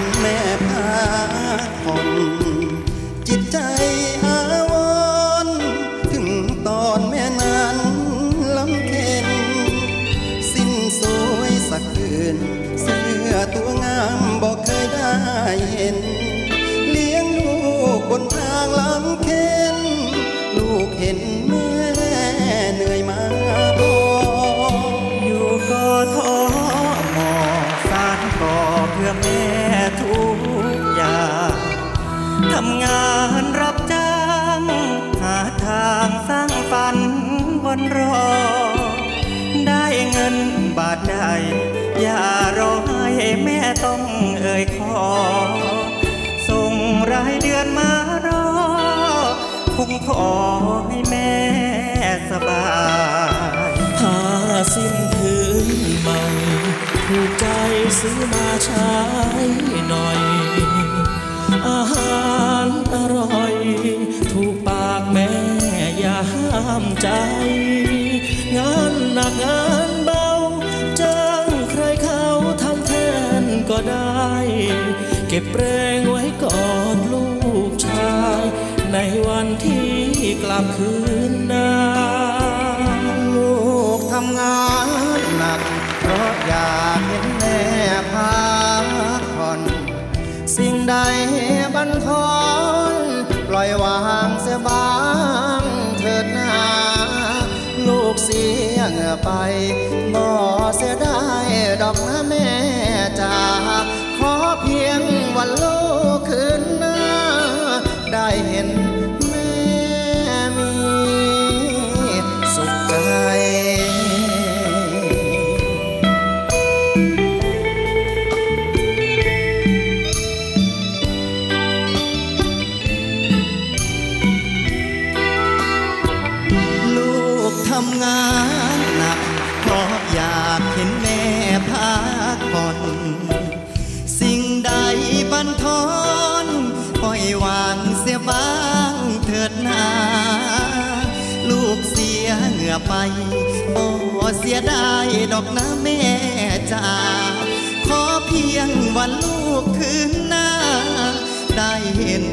นแม่พาคนจิตใจอาวรถึงตอนแม่นั้นลำเค็นสิ้นสวยสักคืนเสื้อตัวงามบอกเคยได้เห็นเลี้ยงลูกบนทางลำเค็นลูกเห็นแม่เหนื่อยมาบอกอยู่ก็ท้อหมอสานก่อเพื่อแม่ทุกอย่างทำงานรับจ้างหาทางสร้างฝันวันรอได้เงินบาทใดอย่ารอให้แม่ต้องเอ่ยขอส่งรายเดือนมารอคงขอให้แม่สบายถ้าสิ้นคืนใหม่ถูกใจซื้อมาใช้หน่อยอาหารอร่อยถูกปากแม่อย่าห้ามใจงานหนักงานเบาจ้างใครเขาทำแทนก็ได้เก็บแรงไว้กอดลูกชายในวันที่กลับคืนนาลูกทำงานหนักเพราะอยากเห็นแม่พักผ่อนสิ่งใดบันทอนปล่อยวางเสียบ้างเถิดนาลูกเสียเหงื่อไปบ่เสียดายดอกนะแม่จ๋าขอเพียงวันลูกคืนนาได้เห็นแม่มีสุขใจลูกทำงานหนักเพราะอยากเห็นแม่พักผ่อนสิ่งใดบันทอนปล่อยวางเสียบ้างเถิดนาลูกเสียเหงื่อไปบ่เสียดายดอกนะแม่จ๋าขอเพียงวันลูกคืนหน้าได้เห็น